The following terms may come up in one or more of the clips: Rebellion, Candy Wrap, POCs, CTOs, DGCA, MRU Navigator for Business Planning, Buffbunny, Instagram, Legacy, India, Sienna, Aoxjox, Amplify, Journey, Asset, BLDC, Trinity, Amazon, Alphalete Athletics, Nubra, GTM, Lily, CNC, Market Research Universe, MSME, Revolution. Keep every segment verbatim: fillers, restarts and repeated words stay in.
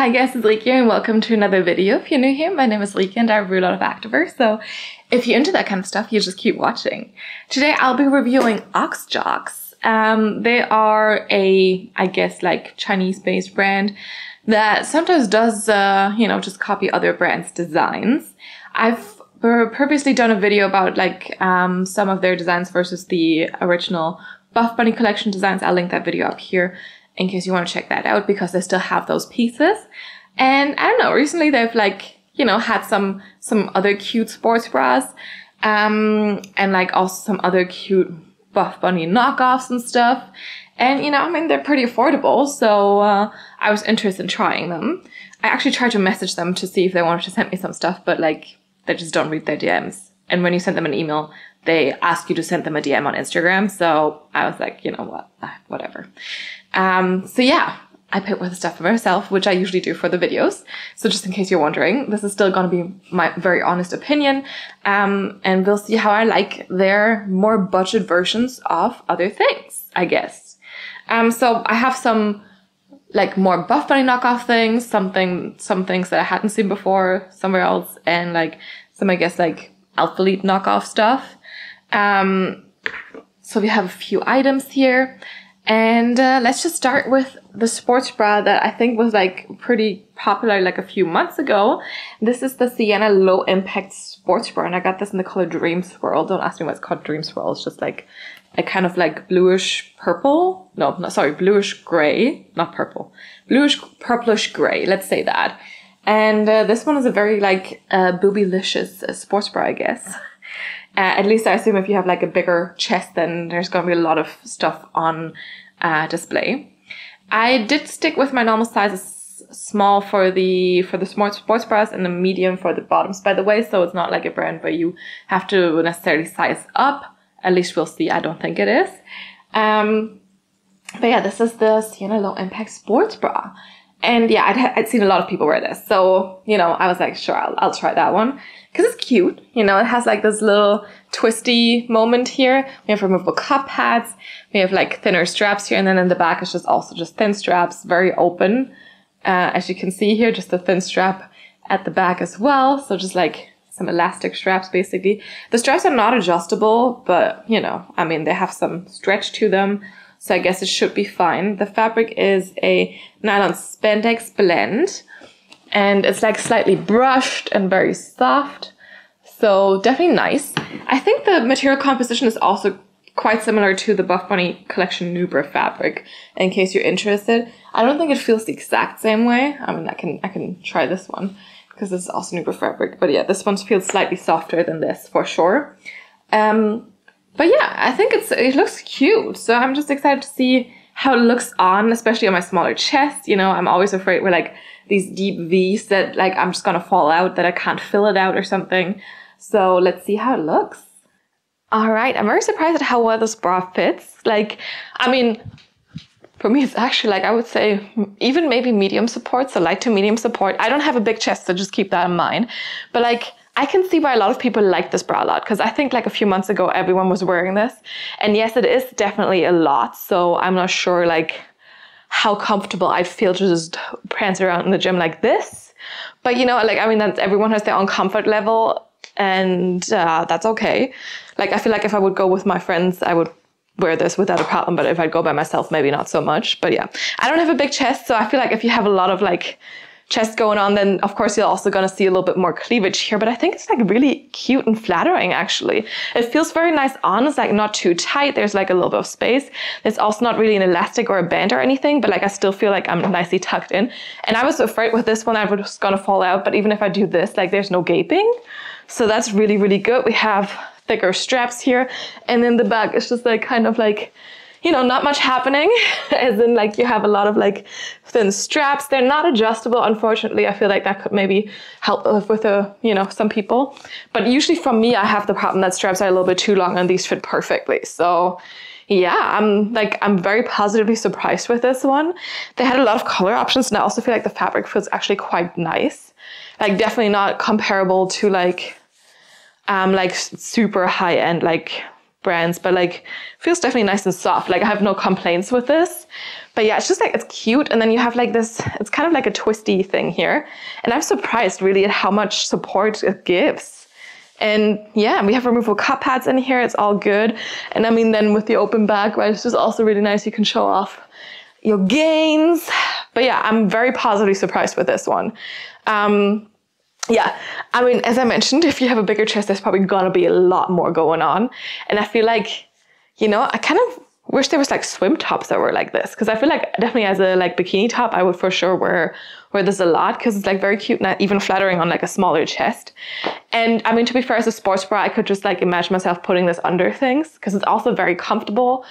Hi guys, it's Leaky and welcome to another video. If you're new here, my name is Leaky and I root out of Activewear, so if you're into that kind of stuff, you just keep watching. Today I'll be reviewing Aoxjox. Um, they are a, I guess, like Chinese-based brand that sometimes does, uh, you know, just copy other brands' designs. I've purposely done a video about like um, some of their designs versus the original Buffbunny collection designs. I'll link that video up here in case you want to check that out, because they still have those pieces. And I don't know, recently they've like, you know, had some some other cute sports bras um, and like also some other cute Buffbunny knockoffs and stuff. And you know, I mean, they're pretty affordable, so uh, I was interested in trying them. I actually tried to message them to see if they wanted to send me some stuff, but like they just don't read their D Ms. And when you send them an email, they ask you to send them a D M on Instagram. So I was like, you know what, whatever. Um, so yeah, I pay for the stuff for myself, which I usually do for the videos. So just in case you're wondering, this is still going to be my very honest opinion. Um, and we'll see how I like their more budget versions of other things, I guess. Um, so I have some like more Buffbunny knockoff things, something, some things that I hadn't seen before somewhere else. And like some, I guess, like Alphalete knockoff stuff. Um, so we have a few items here. And uh, let's just start with the sports bra that I think was like pretty popular like a few months ago. This is the Sienna Low Impact Sports Bra, and I got this in the color Dream Swirl. Don't ask me why it's called Dream Swirl. It's just like a kind of like bluish purple. No, not sorry, bluish gray, not purple. Bluish purplish gray. Let's say that. And uh, this one is a very like uh, boobylicious uh, sports bra, I guess. Uh, at least I assume if you have like a bigger chest, then there's going to be a lot of stuff on uh, display. I did stick with my normal sizes, small for the for the small sports bras and the medium for the bottoms, by the way. So it's not like a brand where you have to necessarily size up. At least we'll see. I don't think it is. Um, but yeah, this is the Sienna Low Impact Sports Bra. And yeah, I'd, I'd seen a lot of people wear this. So, you know, I was like, sure, I'll, I'll try that one. Because it's cute. You know, it has like this little twisty moment here. We have removable cup pads. We have like thinner straps here. And then in the back, it's just also just thin straps, very open. Uh, as you can see here, just a thin strap at the back as well. So just like some elastic straps, basically. The straps are not adjustable, but, you know, I mean, they have some stretch to them. So I guess it should be fine. The fabric is a nylon spandex blend, and it's like slightly brushed and very soft. So definitely nice. I think the material composition is also quite similar to the Buffbunny Collection Nubra fabric, in case you're interested. I don't think it feels the exact same way. I mean, I can, I can try this one because this is also Nubra fabric. But yeah, this one feels slightly softer than this for sure. Um, But yeah, I think it's it looks cute, so I'm just excited to see how it looks on, especially on my smaller chest. You know, I'm always afraid with like these deep V's that like I'm just gonna fall out, that I can't fill it out or something. So let's see how it looks. All right, I'm very surprised at how well this bra fits. Like, I mean, for me, it's actually like I would say even maybe medium support, so light to medium support. I don't have a big chest, so just keep that in mind. But like, I can see why a lot of people like this bra a lot, because I think like a few months ago everyone was wearing this. And yes, it is definitely a lot, so I'm not sure like how comfortable I'd feel to just prance around in the gym like this. But you know, like I mean, that's, everyone has their own comfort level, and uh, that's okay. Like I feel like if I would go with my friends, I would wear this without a problem, but if I'd go by myself, maybe not so much. But yeah, I don't have a big chest, so I feel like if you have a lot of like chest going on, then of course you're also going to see a little bit more cleavage here. But I think it's like really cute and flattering, actually. It feels very nice on. It's like not too tight. There's like a little bit of space. It's also not really an elastic or a band or anything, but like I still feel like I'm nicely tucked in. And I was afraid with this one I was going to fall out, but even if I do this, like there's no gaping. So that's really, really good. We have thicker straps here, and then the back is just like kind of like, you know, not much happening, as in like you have a lot of like thin straps. They're not adjustable, unfortunately. I feel like that could maybe help with a, you know, some people, but usually from me I have the problem that straps are a little bit too long and these fit perfectly. So yeah, I'm like, I'm very positively surprised with this one. They had a lot of color options, and I also feel like the fabric feels actually quite nice. Like definitely not comparable to like um like super high end like brands, but like feels definitely nice and soft. Like I have no complaints with this, but yeah, it's just like, it's cute. And then you have like this, it's kind of like a twisty thing here. And I'm surprised really at how much support it gives. And yeah, we have removable cup pads in here. It's all good. And I mean, then with the open back, right, it's just also really nice. You can show off your gains. But yeah, I'm very positively surprised with this one. Um, Yeah, I mean, as I mentioned, if you have a bigger chest, there's probably gonna be a lot more going on. And I feel like, you know, I kind of wish there was like swim tops that were like this, because I feel like definitely as a like bikini top, I would for sure wear, wear this a lot, because it's like very cute and even flattering on like a smaller chest. And I mean, to be fair, as a sports bra, I could just like imagine myself putting this under things, because it's also very comfortable.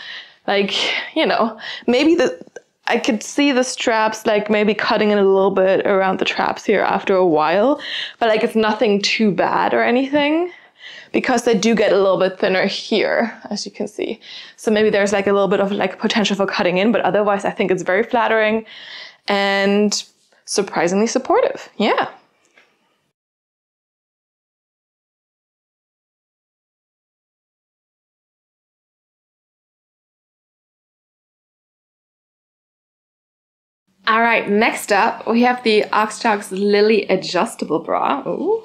Like, you know, maybe the... I could see the straps like maybe cutting in a little bit around the traps here after a while, but like it's nothing too bad or anything, because they do get a little bit thinner here, as you can see. So maybe there's like a little bit of like potential for cutting in, but otherwise I think it's very flattering and surprisingly supportive. Yeah. All right, next up, we have the Aoxjox Lily Adjustable Bra. Ooh,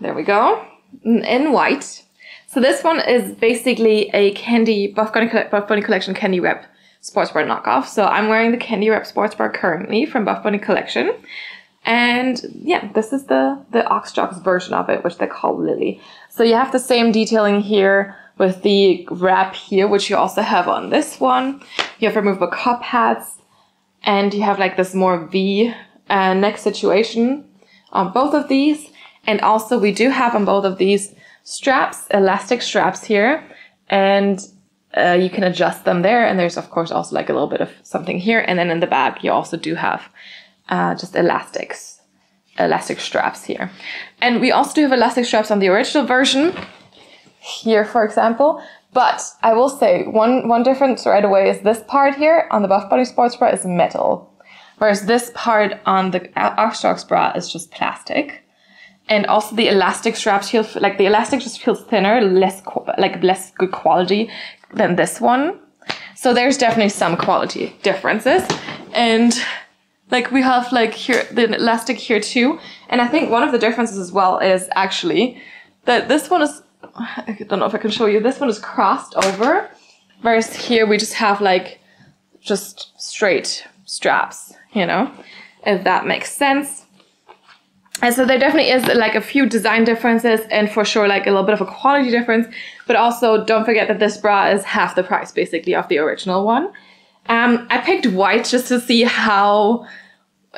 there we go, in white. So this one is basically a Candy Buffbunny, Buffbunny Collection Candy Wrap Sports Bra knockoff. So I'm wearing the Candy Wrap Sports Bra currently from Buffbunny Collection. And yeah, this is the, the Aoxjox version of it, which they call Lily. So you have the same detailing here with the wrap here, which you also have on this one. You have removable cup pads. And you have like this more V uh, neck situation on both of these. And also we do have on both of these straps, elastic straps here. And uh, you can adjust them there. And there's of course also like a little bit of something here. And then in the back you also do have uh, just elastics, elastic straps here. And we also do have elastic straps on the original version here, for example. But I will say one, one difference right away is this part here on the Buffbunny sports bra is metal, whereas this part on the Aoxjox bra is just plastic. And also the elastic straps feel like the elastic just feels thinner, less like less good quality than this one. So there's definitely some quality differences. And like we have like here the elastic here too. And I think one of the differences as well is actually that this one is, I don't know if I can show you, this one is crossed over, whereas here we just have like just straight straps, you know, if that makes sense. And so there definitely is like a few design differences and for sure like a little bit of a quality difference, but also don't forget that this bra is half the price basically of the original one. Um, I picked white just to see how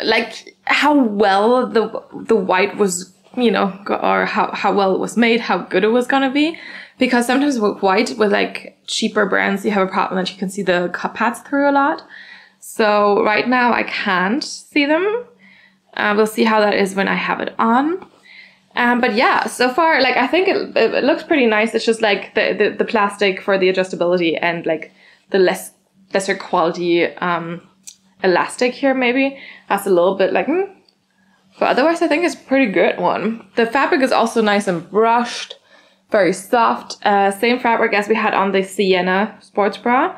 like how well the the white was, you know, or how, how well it was made, how good it was gonna be. Because sometimes with white, with like cheaper brands, you have a problem that you can see the cup pads through a lot. So right now I can't see them. Uh, we'll see how that is when I have it on. Um, but yeah, so far, like I think it, it, it looks pretty nice. It's just like the, the, the plastic for the adjustability and like the less lesser quality um, elastic here maybe. That's a little bit like, mm, but otherwise I think it's a pretty good one. The fabric is also nice and brushed, very soft. Uh, same fabric as we had on the Sienna sports bra.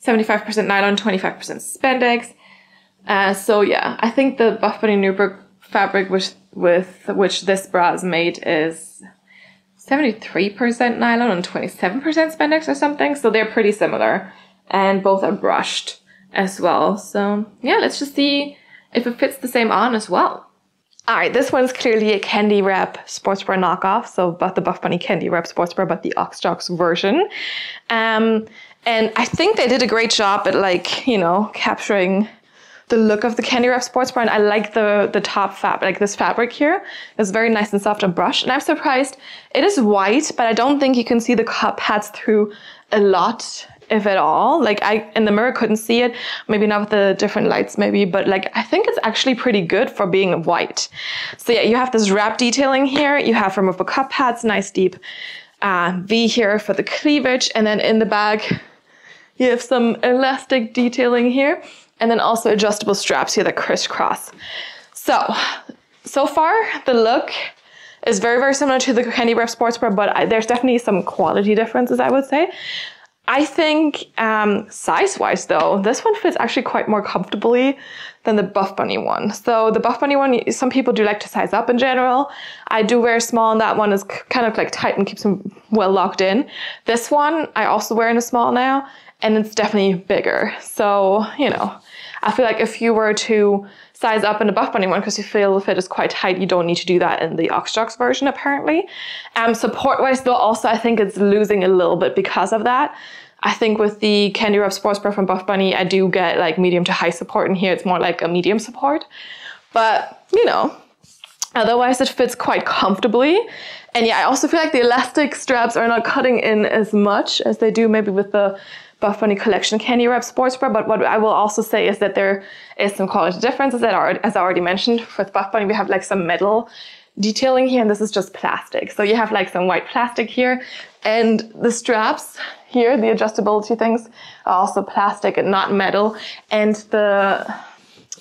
seventy-five percent nylon, twenty-five percent spandex. Uh, so yeah, I think the Buffbunny Nürburg fabric which, with which this bra is made is seventy-three percent nylon and twenty-seven percent spandex or something. So they're pretty similar and both are brushed as well. So yeah, let's just see if it fits the same on as well. All right, this one's clearly a Candy Wrap sports bra knockoff, so but the Buffbunny Candy Wrap sports bra, but the Aoxjox version. Um, and I think they did a great job at like, you know, capturing the look of the Candy Wrap sports bra. And I like the, the top fabric, like this fabric here. It's very nice and soft and brushed. And I'm surprised it is white, but I don't think you can see the cup pads through a lot, if at all. Like I in the mirror couldn't see it, maybe not with the different lights maybe, but like I think it's actually pretty good for being white. So yeah, you have this wrap detailing here, you have removable cup pads, nice deep uh, V here for the cleavage, and then in the back you have some elastic detailing here, and then also adjustable straps here that crisscross. So, so far the look is very, very similar to the Candy Wrap Sports Bra, but I, there's definitely some quality differences, I would say. I think um, size-wise, though, this one fits actually quite more comfortably than the Buffbunny one. So the Buffbunny one, some people do like to size up in general. I do wear small, and that one is kind of like tight and keeps them well locked in. This one I also wear in a small now, and it's definitely bigger. So, you know, I feel like if you were to size up in a Buffbunny one because you feel the fit is quite tight, you don't need to do that in the Aoxjox version, apparently. Um, Support-wise, though, also I think it's losing a little bit because of that. I think with the Candy Wrap Sports Bra from Buffbunny, I do get like medium to high support, and here it's more like a medium support. But, you know, otherwise it fits quite comfortably. And yeah, I also feel like the elastic straps are not cutting in as much as they do maybe with the Buffbunny Collection Candy Wrap Sports Bra, but what I will also say is that there is some quality differences that are, as I already mentioned, with Buffbunny we have like some metal detailing here, and this is just plastic. So you have like some white plastic here, and the straps here, the adjustability things, are also plastic and not metal, and the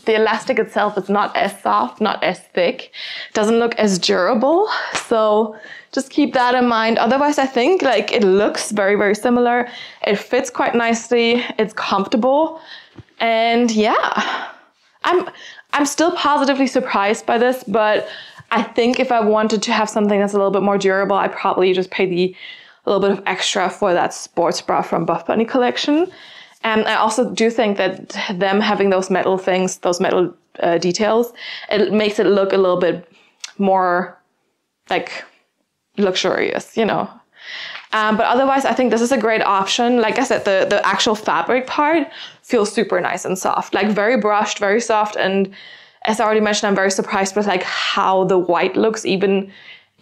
the elastic itself is not as soft, not as thick, doesn't look as durable. So just keep that in mind. Otherwise, I think like it looks very, very similar. It fits quite nicely. It's comfortable. And yeah, I'm, I'm still positively surprised by this, but I think if I wanted to have something that's a little bit more durable, I probably just pay the a little bit of extra for that sports bra from Buffbunny Collection. And I also do think that them having those metal things, those metal uh, details, it makes it look a little bit more like luxurious, you know. Um, but otherwise, I think this is a great option. Like I said, the, the actual fabric part feels super nice and soft, like very brushed, very soft. And as I already mentioned, I'm very surprised with like how the white looks, even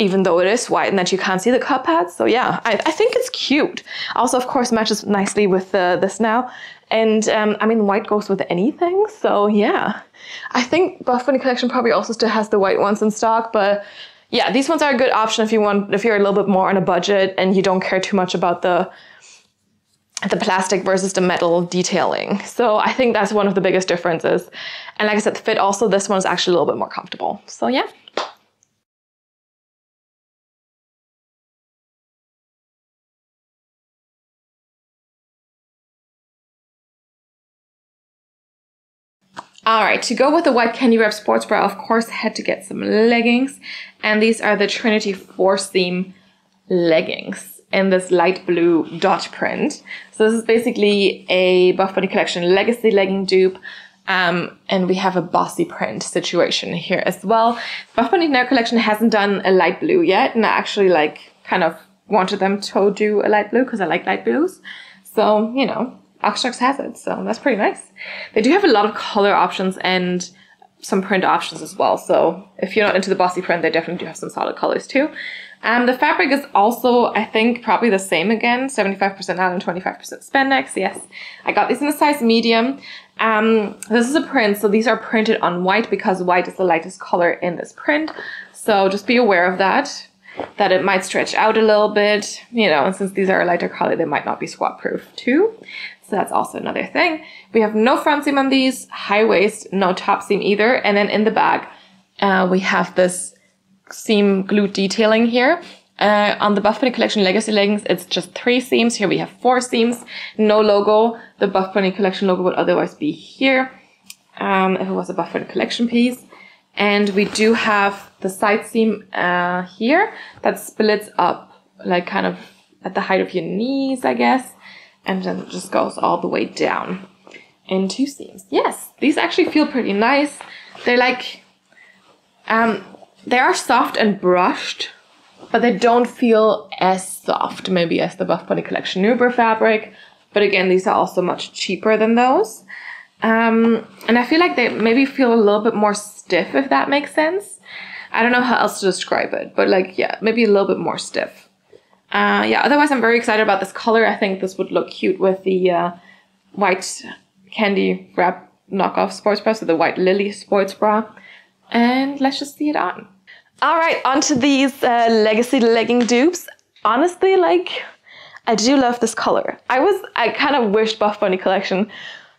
even though it is white and that you can't see the cup pads. So yeah, I, I think it's cute. Also, of course, matches nicely with uh, this now. And um, I mean, white goes with anything. So yeah, I think Buffbunny Collection probably also still has the white ones in stock. But yeah, these ones are a good option if you want, if you're a little bit more on a budget and you don't care too much about the the plastic versus the metal detailing. So I think that's one of the biggest differences. And like I said, the fit also, this one is actually a little bit more comfortable. So yeah. All right, to go with the white Candy Wrap Sports Bra, of course, I had to get some leggings. And these are the Trinity four-seam leggings in this light blue dot print. So this is basically a Buffbunny Collection Legacy legging dupe. Um, and we have a bossy print situation here as well. Buffbunny Collection hasn't done a light blue yet. And I actually like kind of wanted them to do a light blue because I like light blues. So, you know. Aoxjox has it, so that's pretty nice. They do have a lot of color options and some print options as well, so if you're not into the bossy print, they definitely do have some solid colors too. Um, the fabric is also, I think, probably the same again, seventy-five percent nylon, twenty-five percent spandex, yes. I got these in a size medium. Um, this is a print, so these are printed on white because white is the lightest color in this print, so just be aware of that, that it might stretch out a little bit, you know, and since these are a lighter color, they might not be squat proof too. So that's also another thing. We have no front seam on these, high waist, no top seam either. And then in the back, uh, we have this seam glute detailing here. Uh, on the Buffbunny Collection Legacy leggings, it's just three seams. Here we have four seams, no logo. The Buffbunny Collection logo would otherwise be here um, if it was a Buffbunny Collection piece. And we do have the side seam uh, here that splits up like kind of at the height of your knees, I guess. And then it just goes all the way down in two seams. Yes, these actually feel pretty nice. They're like, um, they are soft and brushed, but they don't feel as soft maybe as the Buffbunny Collection Nubra fabric. But again, these are also much cheaper than those. Um, and I feel like they maybe feel a little bit more stiff, if that makes sense. I don't know how else to describe it, but like, yeah, maybe a little bit more stiff. Uh, yeah, otherwise I'm very excited about this color. I think this would look cute with the uh, white Candy Wrap knockoff sports bra, so the white Lily sports bra. And let's just see it on. All right, onto these uh, Legacy legging dupes. Honestly, like, I do love this color. I was, I kind of wished Buffbunny Collection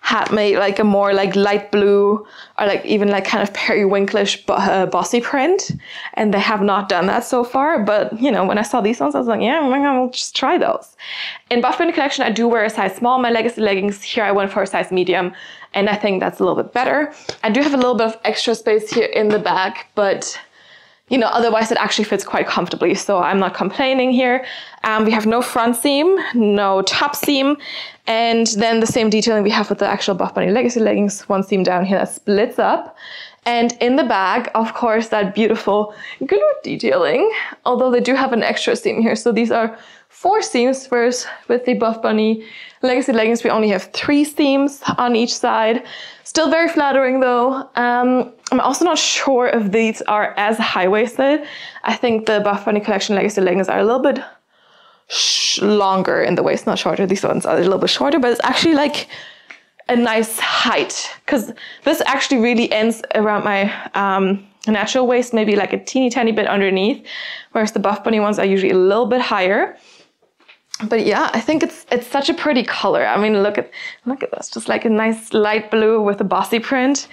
hat mate, like a more like light blue or like even like kind of periwinklish bo uh, bossy print, and they have not done that so far. But you know, when I saw these ones, I was like, yeah, I'll just try those. In Buffbunny collection, I do wear a size small. My Legacy leggings here, I went for a size medium, and I think that's a little bit better. I do have a little bit of extra space here in the back, but you know, otherwise it actually fits quite comfortably, so I'm not complaining here. Um, we have no front seam, no top seam, and then the same detailing we have with the actual Buffbunny Legacy leggings, one seam down here that splits up. And in the back, of course, that beautiful glute detailing, although they do have an extra seam here. So these are four seams, whereas with the Buffbunny Legacy leggings, we only have three seams on each side. Still very flattering though. Um, I'm also not sure if these are as high-waisted. I think the Buffbunny collection Legacy leggings are a little bit sh longer in the waist, not shorter. These ones are a little bit shorter, but it's actually like a nice height, because this actually really ends around my um, natural waist, maybe like a teeny tiny bit underneath, whereas the Buffbunny ones are usually a little bit higher. But yeah, I think it's it's such a pretty color. I mean, look at look at this, just like a nice light blue with a bossy print.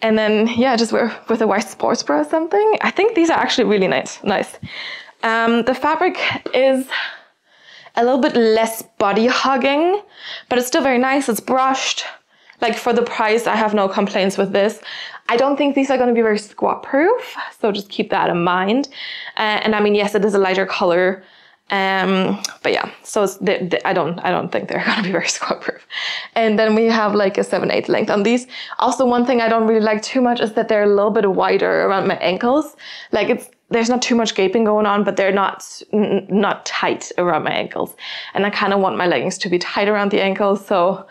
And then yeah, just wear with a white sports bra or something. I think these are actually really nice. Nice. Um, the fabric is a little bit less body hugging, but it's still very nice. It's brushed. Like for the price, I have no complaints with this. I don't think these are going to be very squat proof, so just keep that in mind. Uh, and I mean, yes, it is a lighter color. Um, but yeah, so it's they, they, I don't I don't think they're gonna be very squat proof. And then we have like a seven eighth length on these. Also, one thing I don't really like too much is that they're a little bit wider around my ankles. Like it's there's not too much gaping going on, but they're not n not tight around my ankles. And I kind of want my leggings to be tight around the ankles. So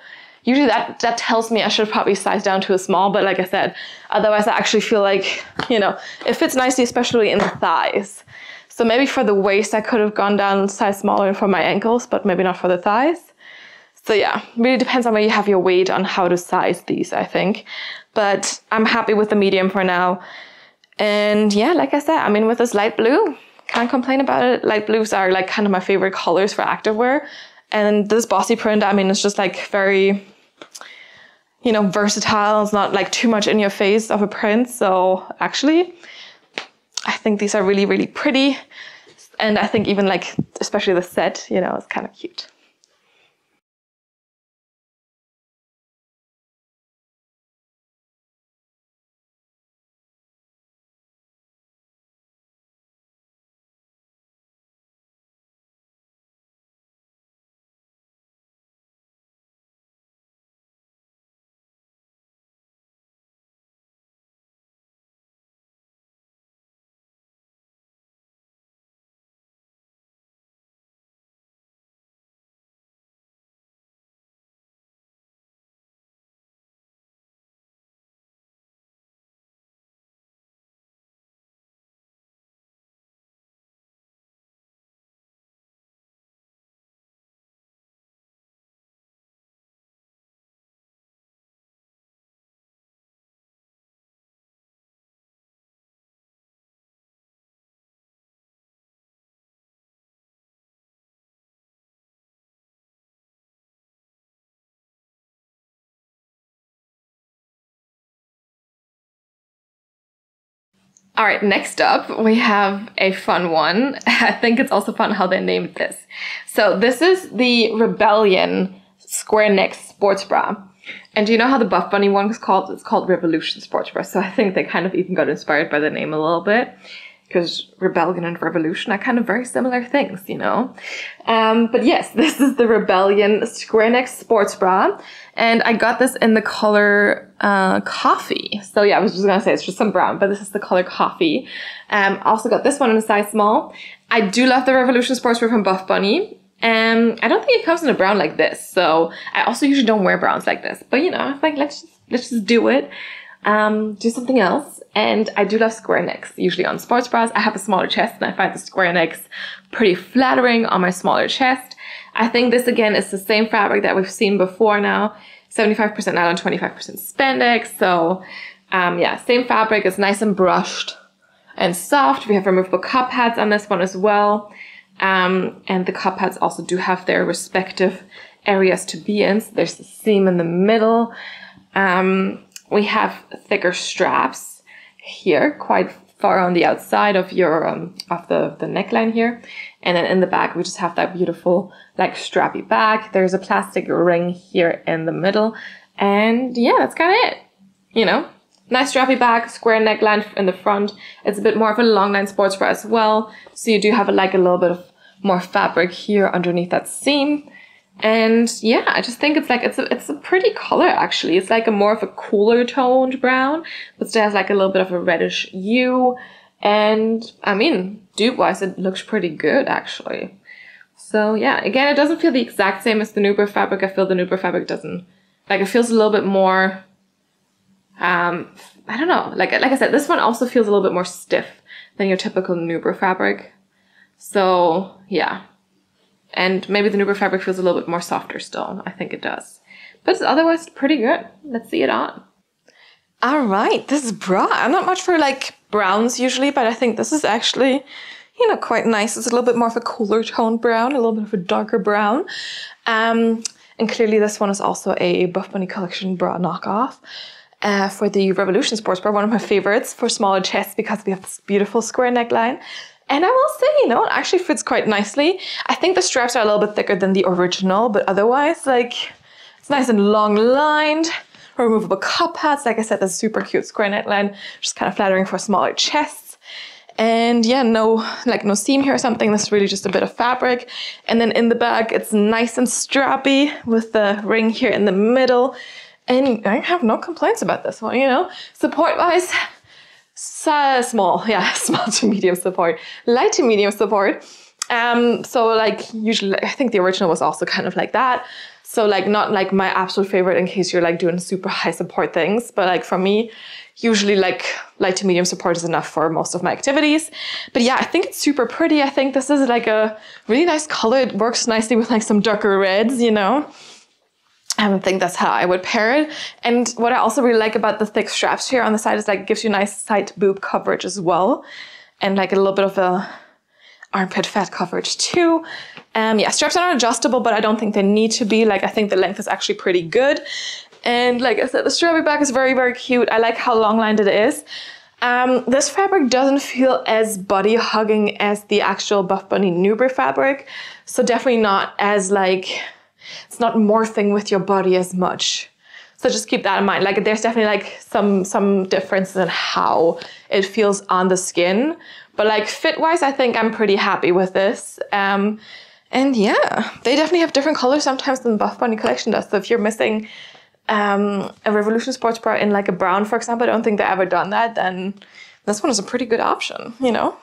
usually that that tells me I should probably size down to a small. But like I said, otherwise I actually feel like, you know, it fits nicely, especially in the thighs. So maybe for the waist, I could have gone down size smaller for my ankles, but maybe not for the thighs. So yeah, really depends on where you have your weight on how to size these, I think. But I'm happy with the medium for now. And yeah, like I said, I mean, with this light blue, can't complain about it. Light blues are like kind of my favorite colors for activewear. And this bossy print, I mean, it's just like very, you know, versatile. It's not like too much in your face of a print. So actually, I think these are really, really pretty. And I think even like, especially the set, you know, it's kind of cute. All right, next up, we have a fun one. I think it's also fun how they named this. So this is the Rebellion square neck sports bra. And do you know how the Buffbunny one was called? It's called Revolution sports bra. So I think they kind of even got inspired by the name a little bit, because Rebellion and Revolution are kind of very similar things, you know? Um, but yes, this is the Rebellion square neck sports bra. And I got this in the color uh, coffee. So yeah, I was just gonna say it's just some brown, but this is the color coffee. Um, also got this one in a size small. I do love the Revolution sports bra from Buffbunny. Um, I don't think it comes in a brown like this. So I also usually don't wear browns like this, but you know, I was like, let's just, let's just do it. Um, do something else. And I do love square necks, usually on sports bras. I have a smaller chest and I find the square necks pretty flattering on my smaller chest. I think this again is the same fabric that we've seen before now. seventy-five percent nylon, twenty-five percent spandex. So um, yeah, same fabric. It's nice and brushed and soft. We have removable cup hats on this one as well. Um, and the cup hats also do have their respective areas to be in. So there's a seam in the middle. Um, we have thicker straps here, quite far on the outside of your um, of the, the neckline here. And then in the back, we just have that beautiful like strappy bag. There's a plastic ring here in the middle. And yeah, that's kind of it, you know. Nice strappy bag, square neckline in the front. It's a bit more of a longline sports bra as well. So you do have a, like a little bit of more fabric here underneath that seam. And yeah, I just think it's like, it's a, it's a pretty color actually. It's like a more of a cooler toned brown, but still has like a little bit of a reddish hue. And I mean, dupe wise, it looks pretty good actually. So yeah, again, it doesn't feel the exact same as the Nubra fabric. I feel the Nubra fabric doesn't, like it feels a little bit more, um, I don't know. Like, like I said, this one also feels a little bit more stiff than your typical Nubra fabric. So yeah. And maybe the Nubra fabric feels a little bit more softer still. I think it does. But it's otherwise pretty good. Let's see it on. All right, this bra. I'm not much for like browns usually, but I think this is actually, you know, quite nice. It's a little bit more of a cooler toned brown, a little bit of a darker brown. Um, and clearly this one is also a Buffbunny Collection bra knockoff. Uh, for the Revolution sports bra, one of my favorites for smaller chests because we have this beautiful square neckline. And I will say, you know, it actually fits quite nicely. I think the straps are a little bit thicker than the original, but otherwise, like, it's nice and long-lined. Removable cup pads, like I said, this super cute square neckline, just kind of flattering for smaller chests. And yeah, no, like, no seam here or something. This is really just a bit of fabric. And then in the back, it's nice and strappy with the ring here in the middle. And I have no complaints about this one, you know. Support-wise, so small, yeah, small to medium support, light to medium support. Um, so like usually, I think the original was also kind of like that. So like not like my absolute favorite in case you're like doing super high support things, but like for me, usually like light to medium support is enough for most of my activities. But yeah, I think it's super pretty. I think this is like a really nice color. It works nicely with like some darker reds, you know. I think that's how I would pair it. And what I also really like about the thick straps here on the side is like it gives you nice side boob coverage as well. And like a little bit of a armpit fat coverage too. Um, yeah, straps are not adjustable, but I don't think they need to be. Like I think the length is actually pretty good. And like I said, the strappy bag is very, very cute. I like how long-lined it is. Um, this fabric doesn't feel as body hugging as the actual Buffbunny Nubra fabric. So definitely not as like... it's not morphing with your body as much. So just keep that in mind. Like there's definitely like some some differences in how it feels on the skin. But like fit wise, I think I'm pretty happy with this. Um, and yeah, they definitely have different colors sometimes than Buffbunny Collection does. So if you're missing um, a Revolution sports bra in like a brown, for example, I don't think they've ever done that, then this one is a pretty good option, you know?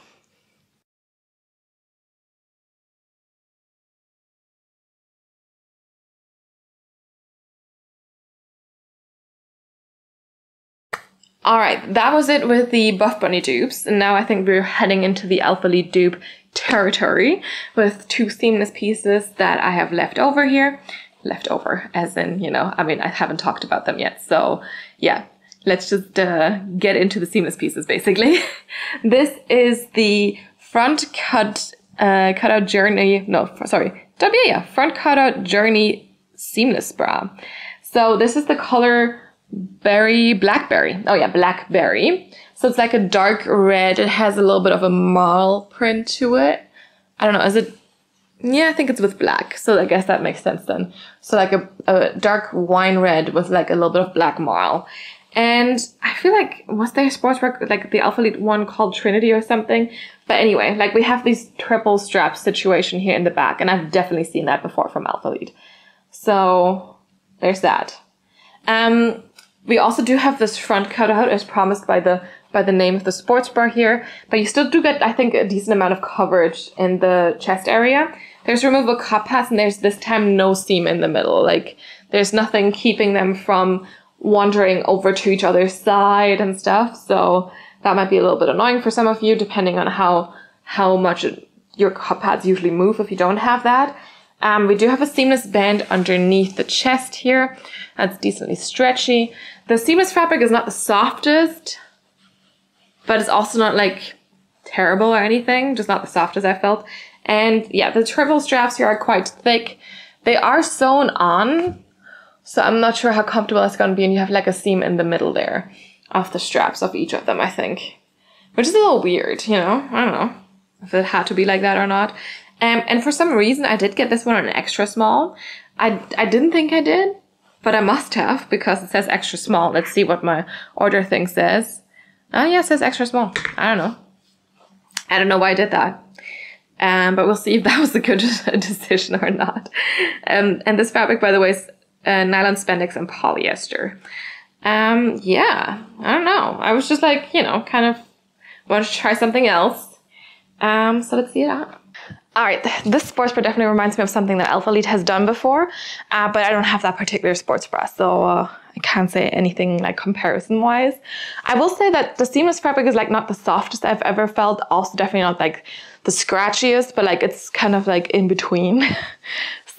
All right, that was it with the Buffbunny dupes. And now I think we're heading into the Alphalete dupe territory with two seamless pieces that I have left over here. Left over, as in, you know, I mean, I haven't talked about them yet. So yeah, let's just uh, get into the seamless pieces, basically. This is the front cut, uh, cutout journey, no, sorry, yeah, front cutout journey seamless bra. So this is the color... berry blackberry oh yeah blackberry so it's like a dark red. It has a little bit of a marl print to it. I don't know, is it? Yeah, I think it's with black, so I guess that makes sense then. So like a, a dark wine red with like a little bit of black marl. And I feel like was there a sports bra like the Alphalete one called Trinity or something? But anyway, like we have these triple strap situation here in the back, and I've definitely seen that before from Alphalete, so there's that. um We also do have this front cutout as promised by the by the name of the sports bra here, but you still do get, I think, a decent amount of coverage in the chest area. There's removable cup pads, and there's this time no seam in the middle. Like there's nothing keeping them from wandering over to each other's side and stuff. So that might be a little bit annoying for some of you, depending on how how much it, your cup pads usually move if you don't have that. Um, we do have a seamless band underneath the chest here. That's decently stretchy. The seamless fabric is not the softest, but it's also not like terrible or anything, just not the softest I felt. And yeah, the triple straps here are quite thick. They are sewn on, so I'm not sure how comfortable it's going to be, and you have like a seam in the middle there of the straps of each of them, I think. Which is a little weird, you know? I don't know if it had to be like that or not. Um, and for some reason, I did get this one on an extra small. I, I didn't think I did, but I must have, because it says extra small. Let's see what my order thing says. Oh, yeah, it says extra small. I don't know. I don't know why I did that. Um, but we'll see if that was a good decision or not. Um, and this fabric, by the way, is uh, nylon spandex and polyester. Um, yeah, I don't know. I was just like, you know, kind of wanted to try something else. Um, so let's see it out. All right, this sportsbra definitely reminds me of something that Alphalete has done before, uh, but I don't have that particular sportsbra, so uh, I can't say anything like comparison-wise. I will say that the seamless fabric is like not the softest I've ever felt, also definitely not like the scratchiest, but like it's kind of like in between.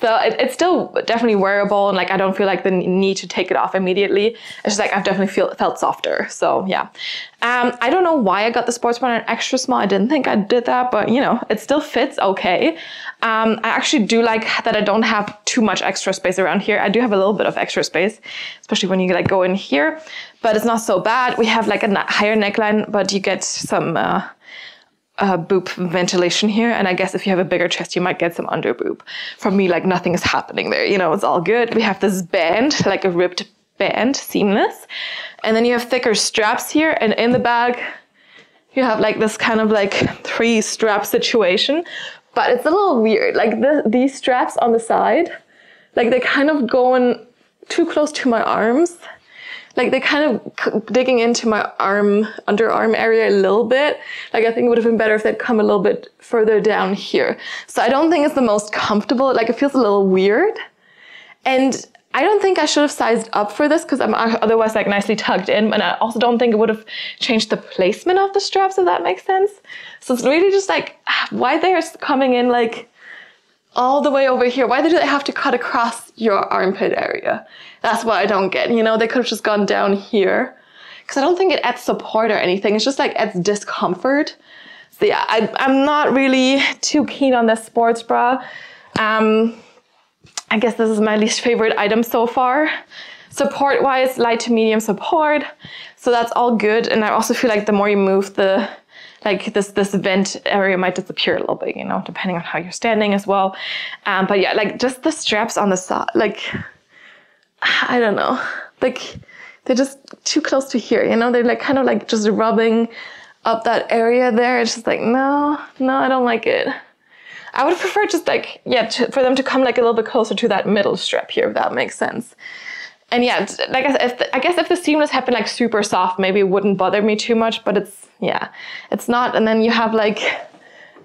So it, it's still definitely wearable, and like I don't feel like the need to take it off immediately. It's just like I've definitely feel, felt softer. So yeah, um, I don't know why I got the sports bra on an extra small. I didn't think I did that, but you know, it still fits okay. Um, I actually do like that I don't have too much extra space around here. I do have a little bit of extra space, especially when you like go in here, but it's not so bad. We have like a higher neckline, but you get some Uh, Uh, boob ventilation here, and I guess if you have a bigger chest you might get some under boob. For me, like nothing is happening there, you know, it's all good. We have this band, like a ribbed band, seamless, and then you have thicker straps here, and in the bag you have like this kind of like three strap situation, but it's a little weird, like the, these straps on the side, like they're kind of going too close to my arms, like they kind of digging into my arm, underarm area a little bit. Like I think it would have been better if they'd come a little bit further down here. So I don't think it's the most comfortable, like it feels a little weird. And I don't think I should have sized up for this because I'm otherwise like nicely tucked in. And I also don't think it would have changed the placement of the straps, if that makes sense. So it's really just like, why they're coming in like all the way over here. Why did they have to cut across your armpit area? That's what I don't get. You know, they could have just gone down here. Because I don't think it adds support or anything. It's just like adds discomfort. So yeah, I, I'm not really too keen on this sports bra. Um, I guess this is my least favorite item so far. Support-wise, light to medium support. So that's all good. And I also feel like the more you move, the like this this vent area might disappear a little bit, you know, depending on how you're standing as well. Um, but yeah, like just the straps on the side, like, I don't know, like they're just too close to here, you know, they're like kind of like just rubbing up that area there. It's just like, no, no, I don't like it. I would prefer just like, yeah, to, for them to come like a little bit closer to that middle strap here, if that makes sense. And yeah, like I, if the, I guess if the seamless had been like super soft, maybe it wouldn't bother me too much, but it's, yeah, it's not. And then you have like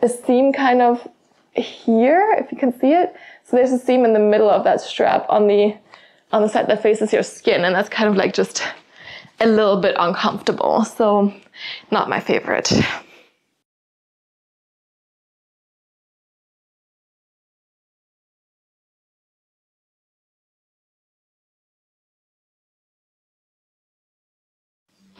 a seam kind of here, if you can see it. So there's a seam in the middle of that strap on the on the side that faces your skin, and that's kind of like just a little bit uncomfortable. So not my favorite.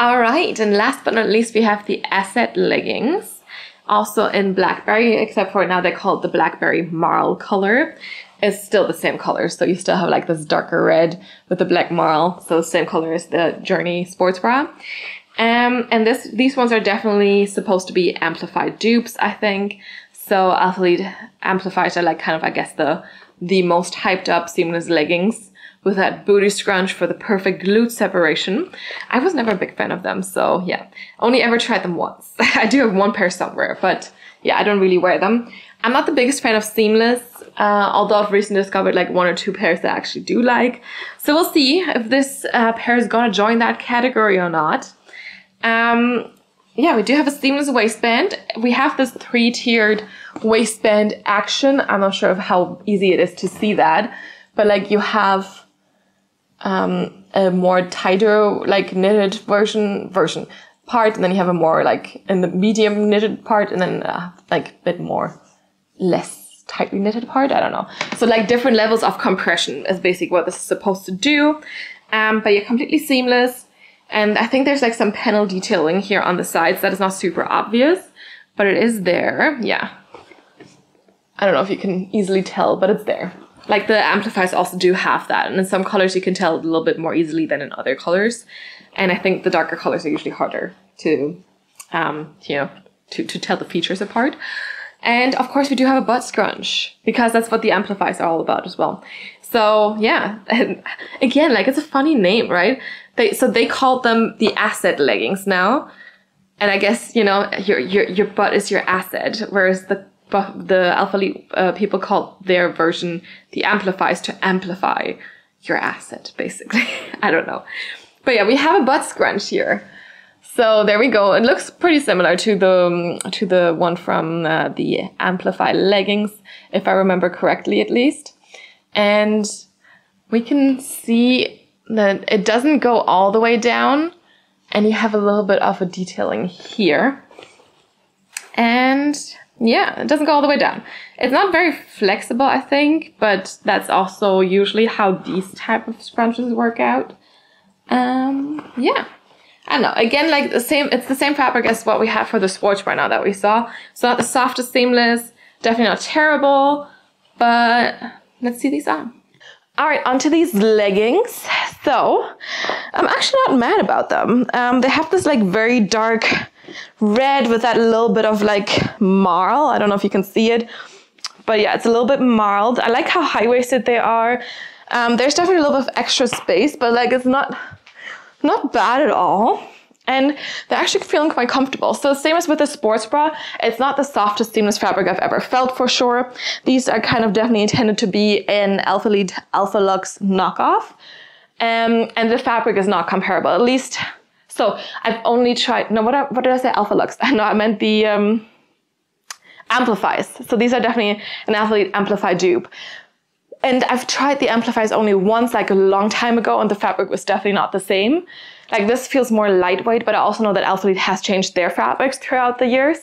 All right, and last but not least, we have the Asset leggings, also in blackberry, except for now they call it the blackberry marl color. It's still the same color, so you still have like this darker red with the black marl, so same color as the Journey sports bra. Um, and this these ones are definitely supposed to be Amplify dupes, I think. So Athlete Amplifies are like kind of, I guess, the the most hyped up seamless leggings, with that booty scrunch for the perfect glute separation. I was never a big fan of them, so yeah. Only ever tried them once. I do have one pair somewhere, but yeah, I don't really wear them. I'm not the biggest fan of seamless, uh, although I've recently discovered like one or two pairs that I actually do like. So we'll see if this uh, pair is gonna join that category or not. Um, yeah, we do have a seamless waistband. We have this three-tiered waistband action. I'm not sure of how easy it is to see that, but like you have Um, a more tighter, like knitted version, version part, and then you have a more like in the medium knitted part, and then uh, like a bit more less tightly knitted part. I don't know. So like different levels of compression is basically what this is supposed to do. Um, but you're completely seamless, and I think there's like some panel detailing here on the sides that is not super obvious, but it is there. Yeah, I don't know if you can easily tell, but it's there. like the amplifiers also do have that, and in some colors you can tell a little bit more easily than in other colors. And I think the darker colors are usually harder to, um, you know, to, to tell the features apart. And of course we do have a butt scrunch, because that's what the amplifiers are all about as well. So yeah, and again, like, it's a funny name, right? They, so they called them the Asset leggings now. And I guess, you know, your, your, your butt is your asset, whereas the the Alphalete uh, people called their version the amplifiers to amplify your asset, basically. I don't know. But yeah, we have a butt scrunch here. So there we go. It looks pretty similar to the um, to the one from uh, the Amplify leggings, if I remember correctly, at least. And we can see that it doesn't go all the way down, and you have a little bit of a detailing here. And yeah, it doesn't go all the way down. It's not very flexible, I think, but that's also usually how these type of scrunches work out. Um, yeah, I don't know. Again, like the same, it's the same fabric as what we have for the swatch right now that we saw. It's not the softest, seamless, definitely not terrible, but let's see these on. All right, onto these leggings. So I'm actually not mad about them. Um, they have this like very dark red with that little bit of like marl. I don't know if you can see it, but yeah, it's a little bit marled. I like how high-waisted they are. Um, there's definitely a little bit of extra space, but like it's not, not bad at all. And they're actually feeling quite comfortable. So same as with the sports bra, it's not the softest, seamless fabric I've ever felt, for sure. These are kind of definitely intended to be an Alphalete Alpha Lux knockoff. Um, and the fabric is not comparable, at least. So I've only tried, no, what, I, what did I say? Alpha Lux. No, I meant the um, Amplifies. So these are definitely an Alphalete Amplify dupe. And I've tried the Amplifies only once, like a long time ago, and the fabric was definitely not the same. Like, this feels more lightweight, but I also know that Alphalete has changed their fabrics throughout the years.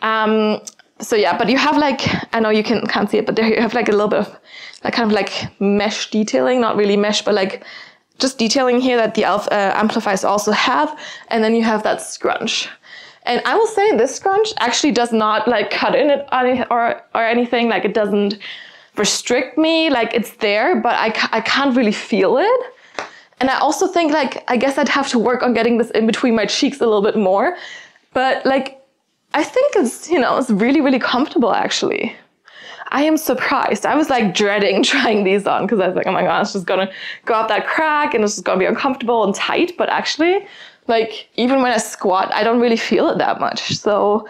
Um, so yeah, but you have like, I know you can, can't see it, but there you have like a little bit of like kind of like mesh detailing, not really mesh, but like just detailing here that the Alf, uh, Amplifies also have. And then you have that scrunch. And I will say this scrunch actually does not like cut in it or, or anything, like it doesn't restrict me, like it's there, but I, ca I can't really feel it. And I also think, like, I guess I'd have to work on getting this in between my cheeks a little bit more, but like I think it's, you know, it's really, really comfortable actually. I am surprised. I was like dreading trying these on because I was like, oh my god, it's just gonna go out that crack and it's just gonna be uncomfortable and tight, but actually, like, even when I squat, I don't really feel it that much. So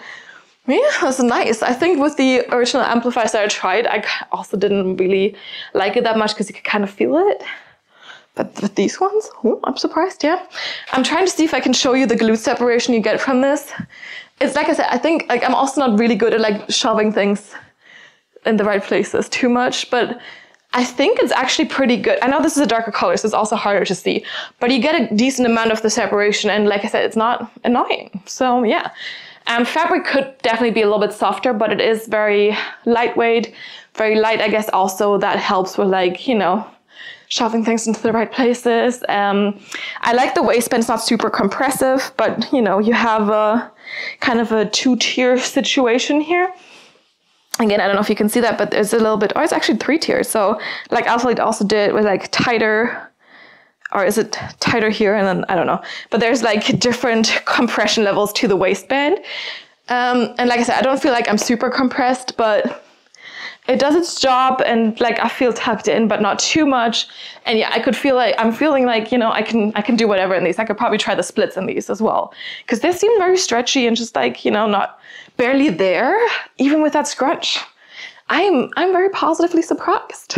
yeah, that's nice. I think with the original amplifiers that I tried, I also didn't really like it that much because you could kind of feel it. But with these ones, oh, I'm surprised, yeah. I'm trying to see if I can show you the glute separation you get from this. It's like I said, I think like I'm also not really good at like shoving things in the right places too much, but I think it's actually pretty good. I know this is a darker color, so it's also harder to see, but you get a decent amount of the separation, and like I said, it's not annoying, so yeah. Um, fabric could definitely be a little bit softer, but it is very lightweight, very light. I guess also that helps with like, you know, shoving things into the right places. Um, I like the waistband. It's not super compressive, but you know, you have a kind of a two-tier situation here. Again, I don't know if you can see that, but there's a little bit, or it's actually three tiers. So like Alphalete also did with like tighter, or is it tighter here? And then I don't know, but there's like different compression levels to the waistband. Um, and like I said, I don't feel like I'm super compressed, but it does its job, and like I feel tucked in, but not too much. And yeah, I could feel like I'm feeling like, you know, I can I can do whatever in these. I could probably try the splits in these as well, because they seem very stretchy and just like, you know, not barely there, even with that scrunch. I'm I'm very positively surprised.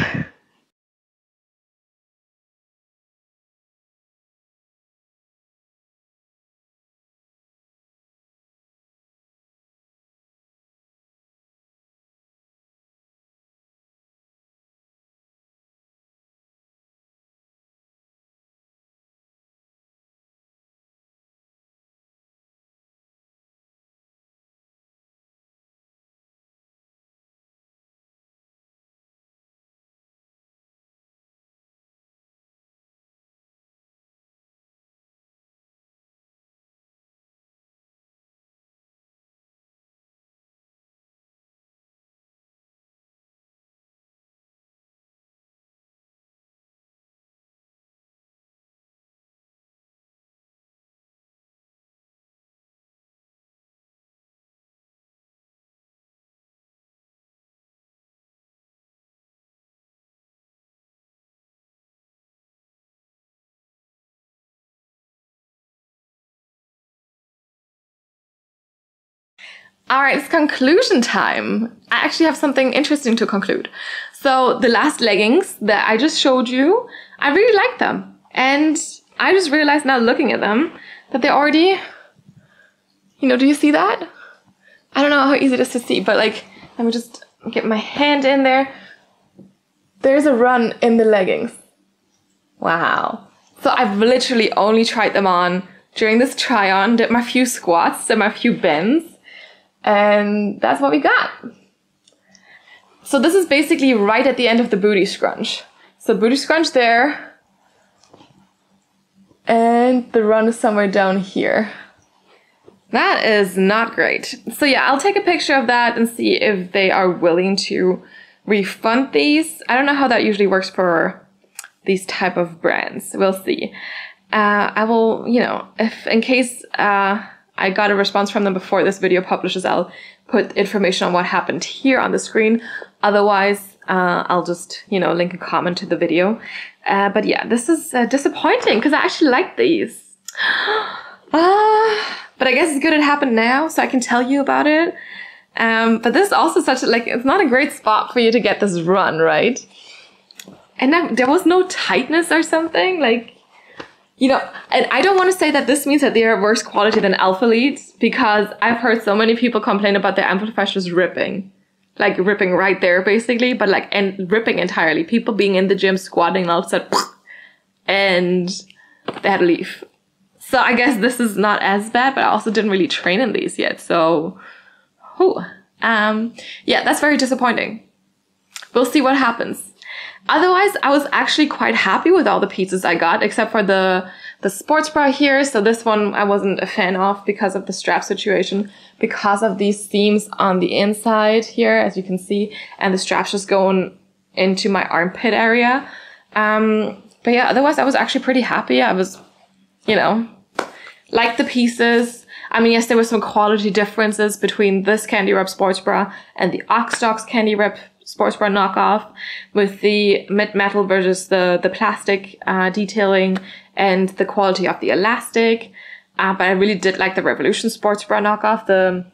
All right, it's conclusion time. I actually have something interesting to conclude. So the last leggings that I just showed you, I really like them. And I just realized now looking at them that they're already, you know, do you see that? I don't know how easy it is to see, but like, let me just get my hand in there. There's a run in the leggings. Wow. So I've literally only tried them on during this try on, did my few squats, did my few bends, and that's what we got. So this is basically right at the end of the booty scrunch. So booty scrunch there, and the run is somewhere down here. That is not great. So yeah, I'll take a picture of that and see if they are willing to refund these. I don't know how that usually works for these type of brands. We'll see. Uh, I will, you know, if in case uh, I got a response from them before this video publishes, I'll put information on what happened here on the screen. Otherwise, uh, I'll just, you know, link a comment to the video. Uh, but yeah, this is uh, disappointing because I actually like these. uh, but I guess it's good it happened now, so I can tell you about it. Um, but this is also such a, like, it's not a great spot for you to get this run, right? And that, there was no tightness or something, like, you know, and I don't want to say that this means that they are worse quality than Alphalete, because I've heard so many people complain about their amplifiers just ripping. Like ripping right there, basically, but like and ripping entirely. People being in the gym, squatting, and all of a sudden, and they had to leave. So I guess this is not as bad, but I also didn't really train in these yet. So, whew. Um, yeah, that's very disappointing. We'll see what happens. Otherwise, I was actually quite happy with all the pieces I got, except for the, the sports bra here. So this one I wasn't a fan of because of the strap situation, because of these seams on the inside here, as you can see, and the straps just going into my armpit area. Um, but yeah, otherwise I was actually pretty happy. I was, you know, liked the pieces. I mean, yes, there were some quality differences between this Candy Wrap sports bra and the Aoxjox Candy Wrap sports bra knockoff, with the mid metal versus the the plastic uh, detailing and the quality of the elastic. Uh, but I really did like the Revolution sports bra knockoff, the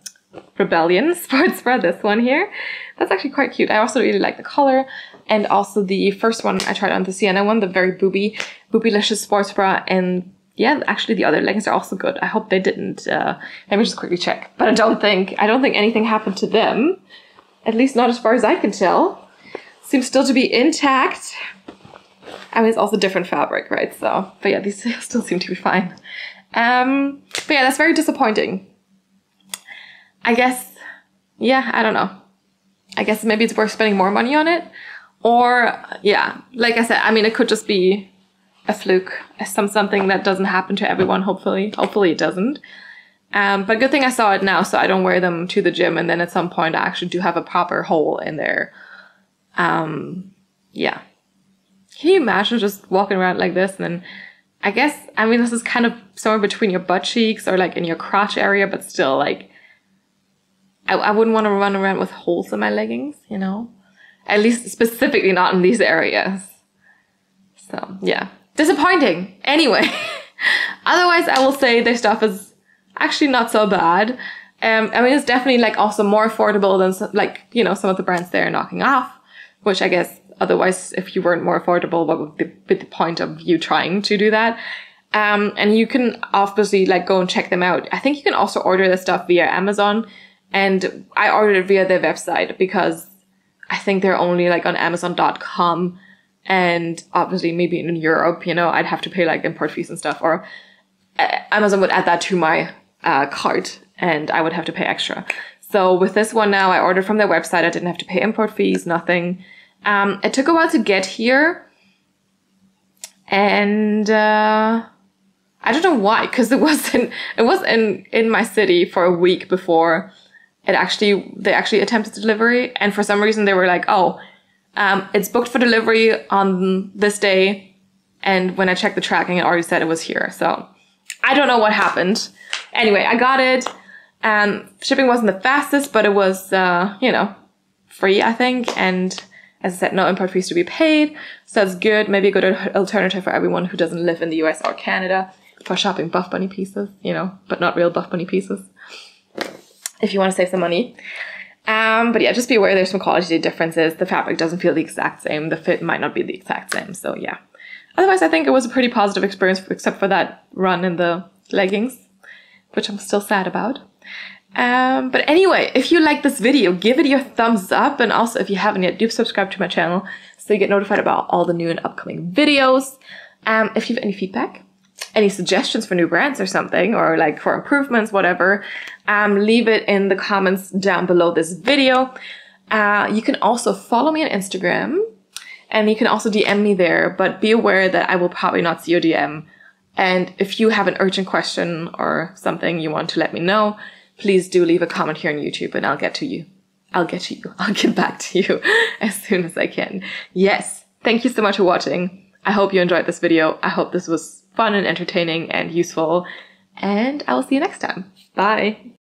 Rebellion sports bra, this one here. That's actually quite cute. I also really like the color, and also the first one I tried on, the Sienna one, the very booby, boobylicious sports bra. And yeah, actually the other leggings are also good. I hope they didn't. Uh, let me just quickly check. But I don't think I don't think anything happened to them. At least not as far as I can tell. Seems still to be intact. I mean, it's also different fabric, right? So, but yeah, these still seem to be fine. Um, but yeah, that's very disappointing. I guess, yeah, I don't know. I guess maybe it's worth spending more money on it. Or, yeah, like I said, I mean, it could just be a fluke. Some, something that doesn't happen to everyone, hopefully. Hopefully it doesn't. Um, but good thing I saw it now, so I don't wear them to the gym, and then at some point I actually do have a proper hole in there. Um, yeah. Can you imagine just walking around like this? And then I guess, I mean, this is kind of somewhere between your butt cheeks or like in your crotch area, but still, like, I, I wouldn't want to run around with holes in my leggings, you know? At least specifically not in these areas. So, yeah. Disappointing! Anyway. Otherwise, I will say their stuff is actually not so bad. Um, I mean, it's definitely like also more affordable than some, like, you know, some of the brands they're knocking off, which I guess otherwise, if you weren't more affordable, what would be the point of you trying to do that? Um, and you can obviously like go and check them out. I think you can also order this stuff via Amazon, and I ordered it via their website because I think they're only like on Amazon dot com, and obviously maybe in Europe, you know, I'd have to pay like import fees and stuff, or uh, Amazon would add that to my Uh, cart, and I would have to pay extra. So with this one now, I ordered from their website. I didn't have to pay import fees, nothing. Um, it took a while to get here, and uh, I don't know why, because it wasn't it was in in my city for a week before it actually they actually attempted delivery, and for some reason they were like, oh, um, it's booked for delivery on this day, and when I checked the tracking, it already said it was here. So I don't know what happened. Anyway, I got it. Um, shipping wasn't the fastest, but it was, uh, you know, free, I think. And as I said, no import fees to be paid. So that's good. Maybe a good alternative for everyone who doesn't live in the U S or Canada for shopping Buffbunny pieces, you know, but not real Buffbunny pieces. if you want to save some money. Um, but yeah, just be aware there's some quality differences. The fabric doesn't feel the exact same. The fit might not be the exact same. So yeah. Otherwise, I think it was a pretty positive experience, except for that run in the leggings, which I'm still sad about. Um, but anyway, if you like this video, give it your thumbs up. And also, if you haven't yet, do subscribe to my channel so you get notified about all the new and upcoming videos. Um, if you have any feedback, any suggestions for new brands or something, or like for improvements, whatever, um, leave it in the comments down below this video. Uh, you can also follow me on Instagram, and you can also D M me there, but be aware that I will probably not see your D M. And if you have an urgent question or something you want to let me know, please do leave a comment here on YouTube and I'll get to you. I'll get to you. I'll get back to you as soon as I can. Yes, thank you so much for watching. I hope you enjoyed this video. I hope this was fun and entertaining and useful. And I will see you next time. Bye.